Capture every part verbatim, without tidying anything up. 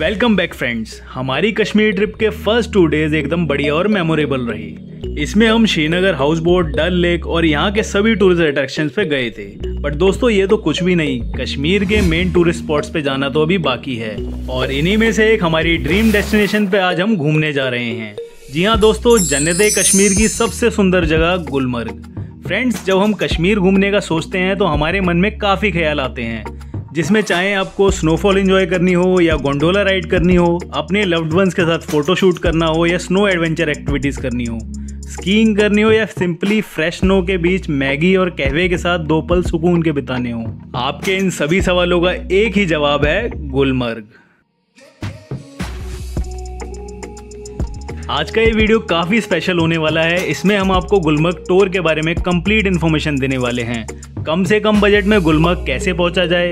Welcome back friends. हमारी Kashmir trip के first two days एकदम बढ़िया और मेमोरेबल रही। इसमें हम Srinagar house boat, Dal lake और यहाँ के सभी टूरिस्ट अट्रैक्शंस पे गए थे। बट दोस्तों, ये तो कुछ भी नहीं, कश्मीर के मेन टूरिस्ट स्पॉट्स पे जाना तो अभी बाकी है और इन्हीं में से एक हमारी ड्रीम डेस्टिनेशन पे आज हम घूमने जा रहे हैं। जी हाँ दोस्तों, जन्नत कश्मीर की सबसे सुंदर जगह गुलमर्ग। फ्रेंड्स, जब हम कश्मीर घूमने का सोचते हैं तो हमारे मन में काफ़ी ख्याल आते हैं, जिसमें चाहे आपको स्नोफॉल एंजॉय करनी हो या गोंडोला राइड करनी हो, अपने लव्ड वंस के साथ फोटो शूट करना हो या स्नो एडवेंचर एक्टिविटीज़ करनी हो, स्कीइंग करनी हो या सिंपली फ्रेश स्नो के बीच मैगी और कहवे के साथ दो पल सुकून के बिताने हो। आपके इन सभी सवालों का एक ही जवाब है, गुलमर्ग। आज का ये वीडियो काफ़ी स्पेशल होने वाला है। इसमें हम आपको गुलमर्ग टूर के बारे में कंप्लीट इन्फॉर्मेशन देने वाले हैं। कम से कम बजट में गुलमर्ग कैसे पहुंचा जाए,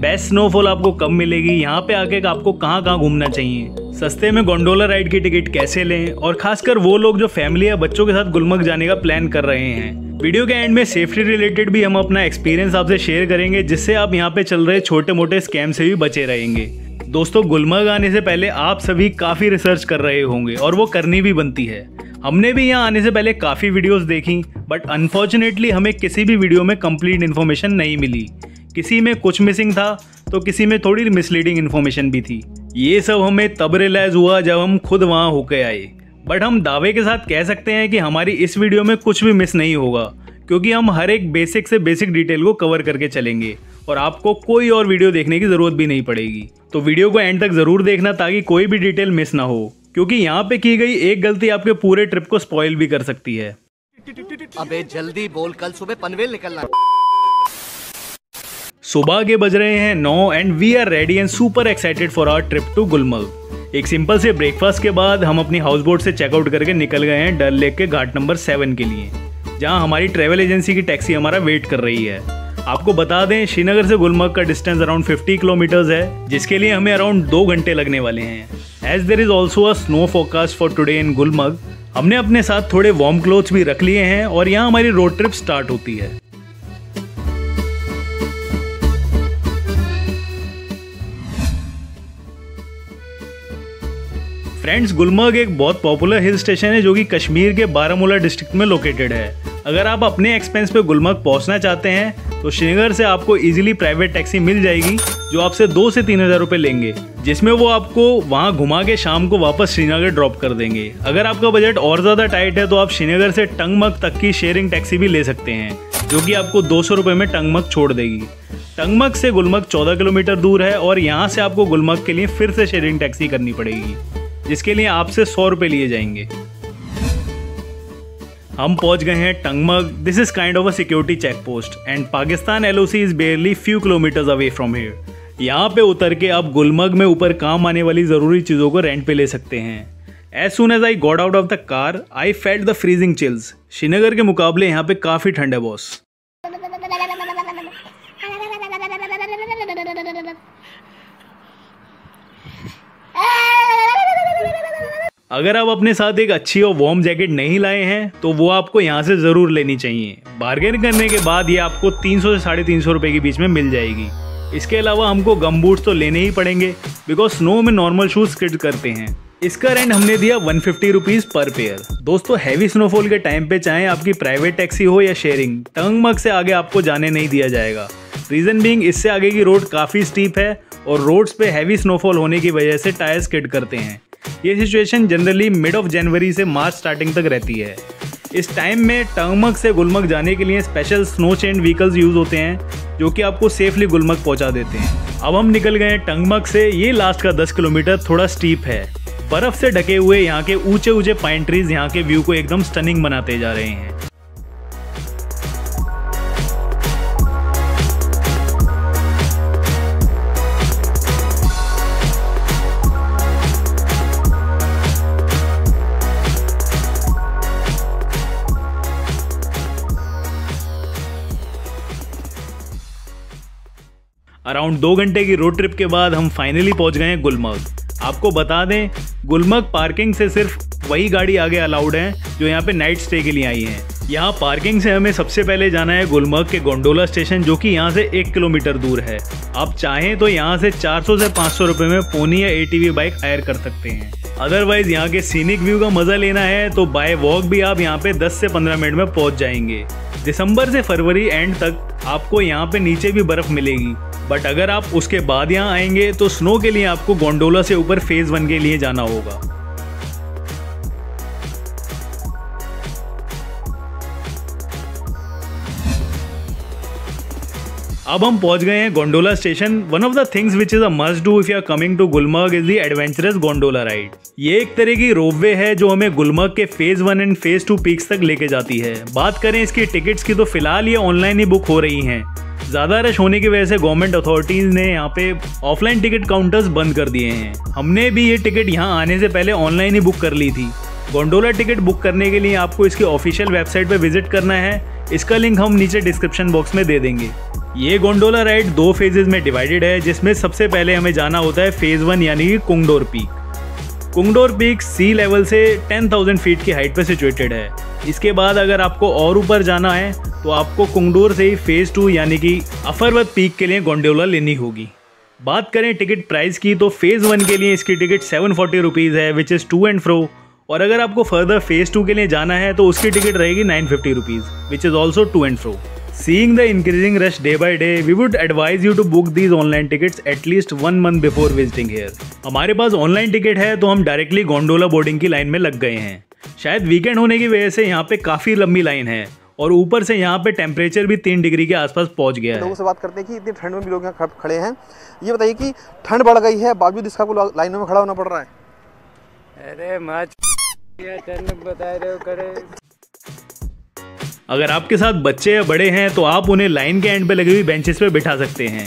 बेस्ट स्नोफॉल आपको कब मिलेगी, यहाँ पे आके आपको कहाँ कहाँ घूमना चाहिए, सस्ते में गोंडोला राइड की टिकट कैसे लें और खासकर वो लोग जो फैमिली या बच्चों के साथ गुलमर्ग जाने का प्लान कर रहे हैं। वीडियो के एंड में सेफ्टी रिलेटेड भी हम अपना एक्सपीरियंस आपसे शेयर करेंगे, जिससे आप यहाँ पे चल रहे छोटे मोटे स्कैम से भी बचे रहेंगे। दोस्तों, गुलमर्ग आने से पहले आप सभी काफ़ी रिसर्च कर रहे होंगे और वो करनी भी बनती है। हमने भी यहाँ आने से पहले काफ़ी वीडियोस देखी, बट अनफॉर्चुनेटली हमें किसी भी वीडियो में कंप्लीट इन्फॉर्मेशन नहीं मिली। किसी में कुछ मिसिंग था तो किसी में थोड़ी मिसलीडिंग इन्फॉर्मेशन भी थी। ये सब हमें तब रियलाइज हुआ जब हम खुद वहाँ होके आए। बट हम दावे के साथ कह सकते हैं कि हमारी इस वीडियो में कुछ भी मिस नहीं होगा, क्योंकि हम हर एक बेसिक से बेसिक डिटेल को कवर करके चलेंगे और आपको कोई और वीडियो देखने की ज़रूरत भी नहीं पड़ेगी। तो वीडियो को एंड तक ज़रूर देखना ताकि कोई भी डिटेल मिस ना हो, क्योंकि यहाँ पे की गई एक गलती आपके पूरे ट्रिप को स्पॉइल भी कर सकती है। अबे जल्दी बोल, कल सुबह पनवेल निकलना। सुबह के बज रहे हैं नौ and we are ready and super excited for our trip to Gulmarg. एक सिंपल से ब्रेकफास्ट के बाद हम अपनी हाउस बोट से चेकआउट करके निकल गए हैं डल लेक के घाट नंबर सेवन के लिए, जहाँ हमारी ट्रेवल एजेंसी की टैक्सी हमारा वेट कर रही है। आपको बता दें, श्रीनगर से गुलमर्ग का डिस्टेंस अराउंड फिफ्टी किलोमीटर्स है, जिसके लिए हमें अराउंड दो घंटे लगने वाले हैं। As there is also a snow forecast for today in Gulmarg, हमने अपने साथ थोड़े वार्म क्लोथ्स भी रख लिए हैं और यहाँ हमारी रोड ट्रिप स्टार्ट होती है। फ्रेंड्स, गुलमर्ग एक बहुत पॉपुलर हिल स्टेशन है जो कि कश्मीर के बारामूला डिस्ट्रिक्ट में लोकेटेड है। अगर आप अपने एक्सपेंस पे गुलमर्ग पहुंचना चाहते हैं तो श्रीनगर से आपको इजीली प्राइवेट टैक्सी मिल जाएगी, जो आपसे दो से तीन हज़ार रुपये लेंगे, जिसमें वो आपको वहां घुमा के शाम को वापस श्रीनगर ड्रॉप कर देंगे। अगर आपका बजट और ज़्यादा टाइट है तो आप श्रीनगर से टंगमर्ग तक की शेयरिंग टैक्सी भी ले सकते हैं, जो कि आपको दो सौ रुपये में टंगमर्ग छोड़ देगी। टंगमर्ग से गुलमर्ग चौदह किलोमीटर दूर है और यहाँ से आपको गुलमर्ग के लिए फिर से शेयरिंग टैक्सी करनी पड़ेगी, जिसके लिए आपसे सौ रुपये लिए जाएंगे। हम पहुंच गए हैं Tangmarg. This is kind of a security check post and Pakistan L O C is barely few kilometres away from here. यहाँ पे उतर के आप गुलमर्ग में ऊपर काम आने वाली ज़रूरी चीज़ों को रेंट पे ले सकते हैं। As soon as I got out of the car I felt the freezing chills. Srinagar के मुकाबले यहाँ पे काफ़ी ठंड है बॉस। अगर आप अपने साथ एक अच्छी और वार्म जैकेट नहीं लाए हैं तो वो आपको यहाँ से ज़रूर लेनी चाहिए। बार्गेन करने के बाद ये आपको तीन सौ से साढ़े तीन सौ रुपये के बीच में मिल जाएगी। इसके अलावा हमको गम बूट्स तो लेने ही पड़ेंगे, बिकॉज स्नो में नॉर्मल शूज स्किड करते हैं। इसका रेंट हमने दिया one fifty rupees per pair. दोस्तों, हैवी स्नोफॉल के टाइम पे चाहे आपकी प्राइवेट टैक्सी हो या शेयरिंग, टंगमर्ग से आगे आपको जाने नहीं दिया जाएगा। रीज़न बीइंग, इससे आगे की रोड काफ़ी स्टीप है और रोड्स पे हैवी स्नोफॉल होने की वजह से टायर स्किड करते हैं। ये सिचुएशन जनरली मिड ऑफ जनवरी से मार्च स्टार्टिंग तक रहती है। इस टाइम में टंगमर्ग से गुलमर्ग जाने के लिए special snow chained vehicles use होते हैं, जो कि आपको सेफली गुलमर्ग पहुंचा देते हैं। अब हम निकल गए हैं टंगमर्ग से। ये लास्ट का दस किलोमीटर थोड़ा स्टीप है। बर्फ़ से ढके हुए यहाँ के ऊंचे ऊंचे पाइन ट्रीज यहाँ के व्यू को एकदम स्टनिंग बनाते जा रहे हैं। अराउंड दो घंटे की रोड ट्रिप के बाद हम फाइनली पहुंच गए हैं गुलमर्ग। आपको बता दें, गुलमर्ग पार्किंग से सिर्फ वही गाड़ी आगे अलाउड हैं जो यहाँ पे नाइट स्टे के लिए आई हैं। यहाँ पार्किंग से हमें सबसे पहले जाना है गुलमर्ग के गोंडोला स्टेशन, जो कि यहाँ से एक किलोमीटर दूर है। आप चाहें तो यहाँ से चार सौ से पाँच सौ रुपए में पोनी या एटीवी बाइक हायर कर सकते हैं। अदरवाइज यहाँ के सीनिक व्यू का मजा लेना है तो बाय वॉक भी आप यहाँ पे दस से पंद्रह मिनट में पहुँच जाएंगे। दिसंबर से फरवरी एंड तक आपको यहाँ पे नीचे भी बर्फ मिलेगी, बट अगर आप उसके बाद यहाँ आएंगे तो स्नो के लिए आपको गोंडोला से ऊपर फेज वन के लिए जाना होगा। अब हम पहुंच गए हैं gondola station. One of the things which is a must do if you are coming to Gulmarg is the adventurous gondola ride. ये एक तरह की रोपवे है जो हमें गुलमर्ग के phase one and phase two peaks तक लेके जाती है। बात करें इसकी टिकट्स की तो फिलहाल ये ऑनलाइन ही बुक हो रही हैं। ज़्यादा रश होने की वजह से गवर्नमेंट अथॉरिटीज़ ने यहाँ पे ऑफलाइन टिकट काउंटर्स बंद कर दिए हैं। हमने भी ये टिकट यहाँ आने से पहले ऑनलाइन ही बुक कर ली थी। गोंडोला टिकट बुक करने के लिए आपको इसकी ऑफिशियल वेबसाइट पे विजिट करना है, इसका लिंक हम नीचे डिस्क्रिप्शन बॉक्स में दे देंगे। ये गोंडोला राइड दो फेजेज में डिवाइडेड है, जिसमें सबसे पहले हमें जाना होता है फेज़ वन यानी कि Kungdoor peak. Kungdoor peak sea level से टेन थाउजेंड फीट की हाइट पर सिचुएटेड है। इसके बाद अगर आपको और ऊपर जाना है तो आपको कुंगडोर से ही फेज़ टू यानी कि अफरवत पीक के लिए गोंडोला लेनी होगी। बात करें टिकट प्राइस की तो फेज़ वन के लिए इसकी टिकट सेवन फोर्टी रुपीज़ है, which is to and fro. और अगर आपको फर्दर फेज़ टू के लिए जाना है तो उसकी टिकट रहेगी nine fifty rupees, which is also to and fro. Seeing the increasing rush day by day, we would advise you to book these online tickets at least one month before visiting here. हमारे पास online ticket है तो हम directly gondola boarding की line में लग गए हैं। शायद वीकेंड होने की वजह से यहाँ पे काफ़ी लंबी लाइन है और ऊपर से यहाँ पे टेम्परेचर भी तीन डिग्री के आसपास पहुँच गया है। लोगों से बात करते हैं कि इतनी ठंड में भी लोग यहाँ खड़े हैं। ये बताइए कि ठंड बढ़ गई है, बावजूद इसका लाइनों में खड़ा होना पड़ रहा है। अरे माच बता रहे हो। अगर आपके साथ बच्चे या बड़े हैं तो आप उन्हें लाइन के एंड पे लगी हुई बेंचेस पे बिठा सकते हैं।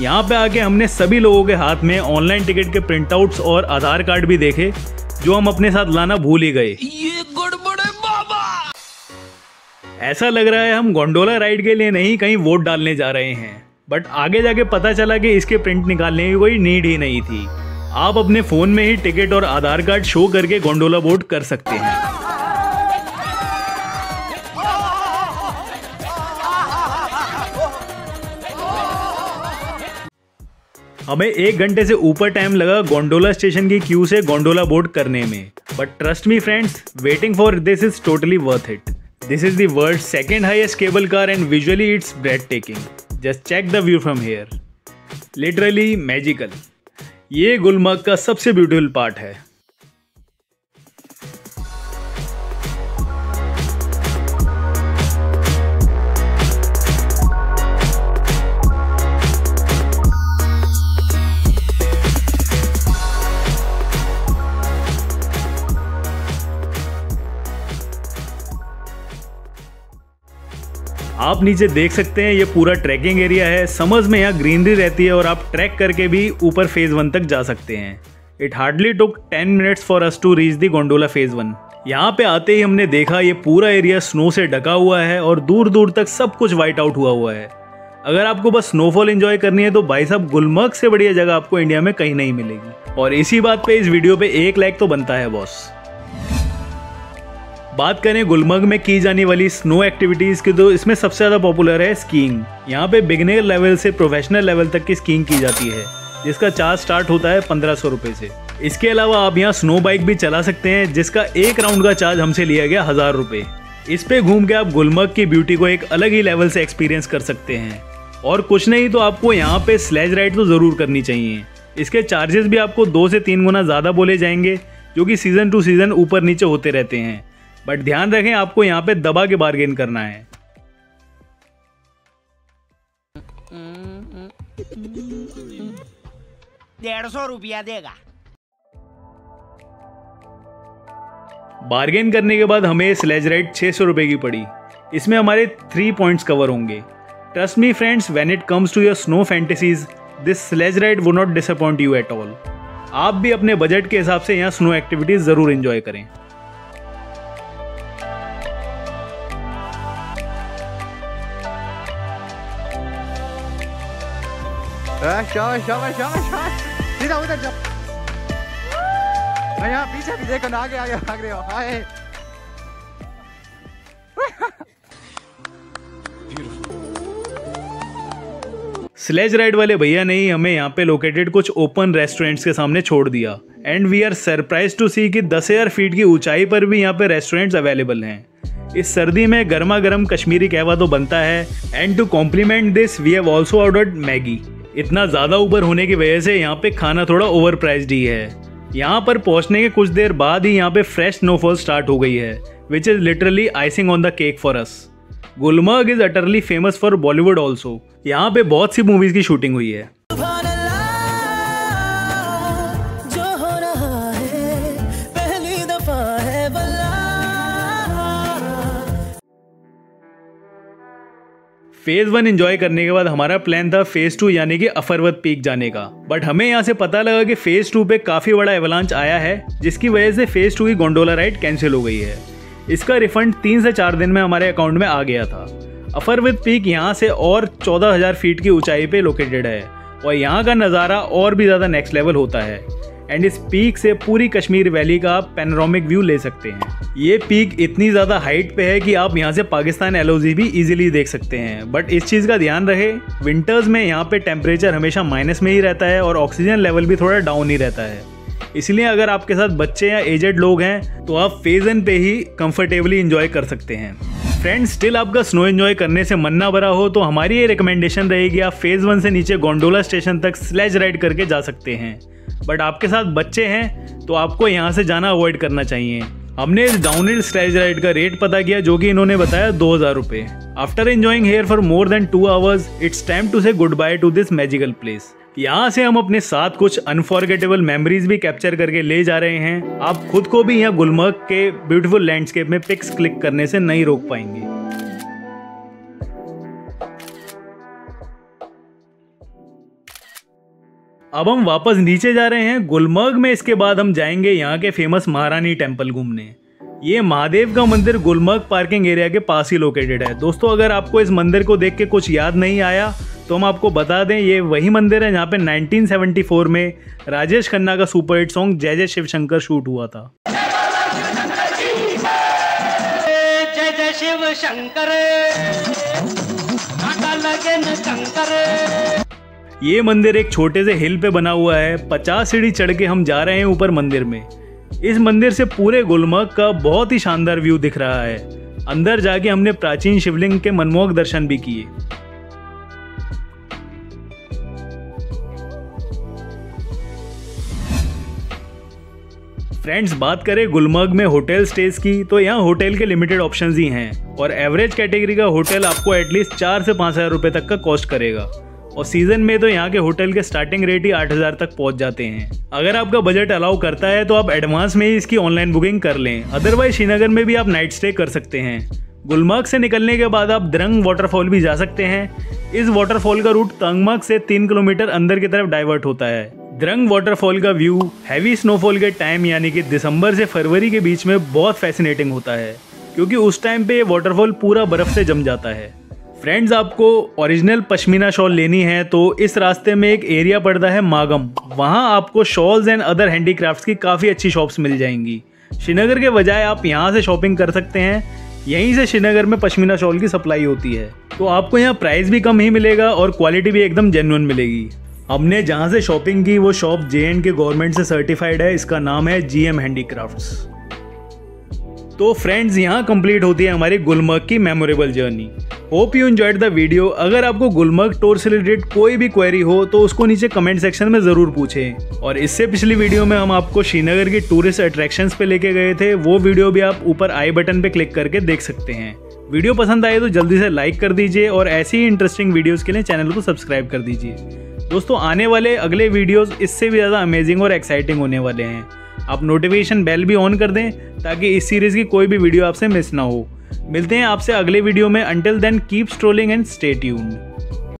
यहाँ पे आके हमने सभी लोगों के हाथ में ऑनलाइन टिकट के प्रिंटआउट्स और आधार कार्ड भी देखे, जो हम अपने साथ लाना भूल ही गए। ये गड़बड़े बाबा। ऐसा लग रहा है हम गोंडोला राइड के लिए नहीं कहीं वोट डालने जा रहे हैं, बट आगे जाके पता चला कि इसके प्रिंट निकालने की कोई नीड ही नहीं थी। आप अपने फ़ोन में ही टिकट और आधार कार्ड शो करके गोंडोला बोर्ड कर सकते हैं। हमें एक घंटे से ऊपर टाइम लगा गोंडोला स्टेशन की क्यू से गोंडोला बोर्ड करने में, but trust me friends, waiting for this is totally worth it. This is the world's second highest cable car and visually it's breathtaking. Just check the view from here, literally magical. ये गुलमर्ग का सबसे beautiful part है। आप नीचे देख सकते हैं ये पूरा ट्रैकिंग एरिया है। समर्स में यहाँ ग्रीनरी रहती है और आप ट्रैक करके भी ऊपर फेज़ वन तक जा सकते हैं। It hardly took ten minutes for us to reach the gondola phase one. यहाँ पे आते ही हमने देखा ये पूरा एरिया स्नो से ढका हुआ है और दूर दूर तक सब कुछ वाइट आउट हुआ हुआ है। अगर आपको बस स्नोफॉल एंजॉय करनी है तो भाई साहब गुलमर्ग से बढ़िया जगह आपको इंडिया में कहीं नहीं मिलेगी। और इसी बात पर इस वीडियो पर एक लाइक तो बनता है बॉस। बात करें गुलमर्ग में की जाने वाली स्नो एक्टिविटीज़ की तो इसमें सबसे ज़्यादा पॉपुलर है स्कीइंग। यहाँ पे बिगिनर लेवल से प्रोफेशनल लेवल तक की स्कीइंग की जाती है, जिसका चार्ज स्टार्ट होता है पंद्रह सौ रुपये से। इसके अलावा आप यहाँ स्नो बाइक भी चला सकते हैं, जिसका एक राउंड का चार्ज हमसे लिया गया हज़ार रुपये। इस पर घूम के आप गुलमर्ग की ब्यूटी को एक अलग ही लेवल से एक्सपीरियंस कर सकते हैं। और कुछ नहीं तो आपको यहाँ पर स्लेज राइड तो ज़रूर करनी चाहिए। इसके चार्जेस भी आपको दो से तीन गुना ज़्यादा बोले जाएंगे, जो कि सीज़न टू सीज़न ऊपर नीचे होते रहते हैं। बट ध्यान रखें, आपको यहाँ पे दबा के बार्गेन करना है। डेढ़ सौ रुपया देगा। बार्गेन करने के बाद हमें स्लेज राइड छः सौ रुपये की पड़ी। इसमें हमारे थ्री पॉइंट्स कवर होंगे। Trust me friends, when it comes to your snow fantasies, this sledge ride would not disappoint you at all. आप भी अपने बजट के हिसाब से यहाँ स्नो एक्टिविटीज ज़रूर एंजॉय करें। शाबाश शाबाश शाबाश, सीधा उधर जाओ। मैं यहाँ पीछे भी देखो ना, आगे आगे भाग रहे हो। हाय स्लेज राइड वाले भैया ने ही हमें यहाँ पे लोकेटेड कुछ ओपन रेस्टोरेंट्स के सामने छोड़ दिया and we are surprise to see कि दस हज़ार फीट की ऊंचाई पर भी यहाँ पे रेस्टोरेंट्स अवेलेबल हैं। इस सर्दी में गर्मा गर्म कश्मीरी कहवा तो बनता है and to complement this we have also ordered Maggi. इतना ज़्यादा ऊपर होने की वजह से यहाँ पे खाना थोड़ा ओवर प्राइज्ड ही है। यहाँ पर पहुँचने के कुछ देर बाद ही यहाँ पे फ्रेश स्नोफॉल स्टार्ट हो गई है which is literally icing on the cake for us. Gulmarg is utterly famous for Bollywood also. यहाँ पे बहुत सी मूवीज़ की शूटिंग हुई है। फेज़ वन एंजॉय करने के बाद हमारा प्लान था फेज़ टू यानी कि अफरवत पीक जाने का, बट हमें यहाँ से पता लगा कि फेज़ टू पे काफ़ी बड़ा एवलांच आया है जिसकी वजह से फेज़ टू की गोंडोला राइड कैंसिल हो गई है। इसका रिफंड तीन से चार दिन में हमारे अकाउंट में आ गया था। अफरवत पीक यहाँ से और चौदह हज़ार फीट की ऊंचाई पे लोकेटेड है और यहाँ का नज़ारा और भी ज़्यादा नेक्स्ट लेवल होता है एंड इस पीक से पूरी कश्मीर वैली का आप पैनोरामिक व्यू ले सकते हैं। ये पीक इतनी ज़्यादा हाइट पे है कि आप यहाँ से पाकिस्तान एल ओ सी भी इजीली देख सकते हैं, बट इस चीज़ का ध्यान रहे विंटर्स में यहाँ पे टेम्परेचर हमेशा माइनस में ही रहता है और ऑक्सीजन लेवल भी थोड़ा डाउन ही रहता है, इसलिए अगर आपके साथ बच्चे या एजेड लोग हैं तो आप फेजन पे ही कंफर्टेबली इंजॉय कर सकते हैं। फ्रेंड्स, स्टिल आपका स्नो एंजॉय करने से मन ना भरा हो तो हमारी ये रिकमेंडेशन रहेगी आप फेज़ वन से नीचे गोंडोला स्टेशन तक स्लेज राइड करके जा सकते हैं, बट आपके साथ बच्चे हैं तो आपको यहाँ से जाना अवॉइड करना चाहिए। हमने इस डाउनहिल स्लेज राइड का रेट पता किया जो कि इन्होंने बताया दो हज़ार रुपये। After enjoying here for more than two hours it's time to say good bye to this magical place. यहाँ से हम अपने साथ कुछ अनफॉरगेटेबल मेमोरीज भी कैप्चर करके ले जा रहे हैं। आप खुद को भी यहाँ गुलमर्ग के ब्यूटीफुल लैंडस्केप में पिक्स क्लिक करने से नहीं रोक पाएंगे। अब हम वापस नीचे जा रहे हैं गुलमर्ग में। इसके बाद हम जाएंगे यहाँ के फेमस महारानी टेम्पल घूमने। ये महादेव का मंदिर गुलमर्ग पार्किंग एरिया के पास ही लोकेटेड है। दोस्तों, अगर आपको इस मंदिर को देख के कुछ याद नहीं आया तो हम आपको बता दें ये वही मंदिर है जहाँ पे नाइनटीन सेवेंटी फोर में राजेश खन्ना का सुपर हिट सॉन्ग जय जय शिव शंकर शूट हुआ था। जय जय शिव शंकर। ये मंदिर एक छोटे से हिल पे बना हुआ है। पचास सीढ़ी चढ़ के हम जा रहे हैं ऊपर मंदिर में। इस मंदिर से पूरे गुलमर्ग का बहुत ही शानदार व्यू दिख रहा है। अंदर जाके हमने प्राचीन शिवलिंग के मनमोहक दर्शन भी किए। फ्रेंड्स, बात करें गुलमर्ग में होटल स्टेज की तो यहाँ होटल के लिमिटेड ऑप्शंस ही हैं और एवरेज कैटेगरी का होटल आपको एटलीस्ट चार से पाँच हज़ार रुपये तक का कॉस्ट करेगा और सीज़न में तो यहाँ के होटल के स्टार्टिंग रेट ही आठ हज़ार तक पहुँच जाते हैं। अगर आपका बजट अलाउ करता है तो आप एडवांस में ही इसकी ऑनलाइन बुकिंग कर लें, अदरवाइज श्रीनगर में भी आप नाइट स्टे कर सकते हैं। गुलमर्ग से निकलने के बाद आप द्रंग वाटरफॉल भी जा सकते हैं। इस वाटरफॉल का रूट तंगमर्ग से तीन किलोमीटर अंदर की तरफ डाइवर्ट होता है। द्रंग वाटरफॉल का व्यू हैवी स्नोफॉल के टाइम यानी कि दिसंबर से फरवरी के बीच में बहुत फैसिनेटिंग होता है क्योंकि उस टाइम पे ये वाटरफॉल पूरा बर्फ़ से जम जाता है। फ्रेंड्स, आपको ओरिजिनल पश्मीना शॉल लेनी है तो इस रास्ते में एक एरिया पड़ता है मागम। वहाँ आपको शॉल्स एंड अदर हैंडीक्राफ्ट्स की काफ़ी अच्छी शॉप्स मिल जाएंगी। श्रीनगर के बजाय आप यहाँ से शॉपिंग कर सकते हैं। यहीं से श्रीनगर में पश्मीना शॉल की सप्लाई होती है तो आपको यहाँ प्राइस भी कम ही मिलेगा और क्वालिटी भी एकदम जेन्युइन मिलेगी। हमने जहाँ से शॉपिंग की वो shop J and K government से सर्टिफाइड है। इसका नाम है जी एम हैंडीक्राफ्ट्स। तो फ्रेंड्स, यहाँ कंप्लीट होती है हमारी गुलमर्ग की memorable journey. Hope you enjoyed the video. अगर आपको गुलमर्ग टूर से रिलेटेड कोई भी क्वेरी हो तो उसको नीचे कमेंट सेक्शन में ज़रूर पूछें। और इससे पिछली वीडियो में हम आपको श्रीनगर की टूरिस्ट अट्रैक्शंस पे लेके गए थे, वो वीडियो भी आप ऊपर आई बटन पे क्लिक करके देख सकते हैं। वीडियो पसंद आए तो जल्दी से लाइक कर दीजिए और ऐसी ही इंटरेस्टिंग वीडियोज़ के लिए चैनल को सब्सक्राइब कर दीजिए। दोस्तों, आने वाले अगले वीडियोज़ इससे भी ज़्यादा अमेजिंग और एक्साइटिंग होने वाले हैं। आप नोटिफिकेशन बेल भी ऑन कर दें ताकि इस सीरीज़ की कोई भी वीडियो आपसे मिस ना हो। मिलते हैं आपसे अगले वीडियो में। Until then keep strolling and stay tuned.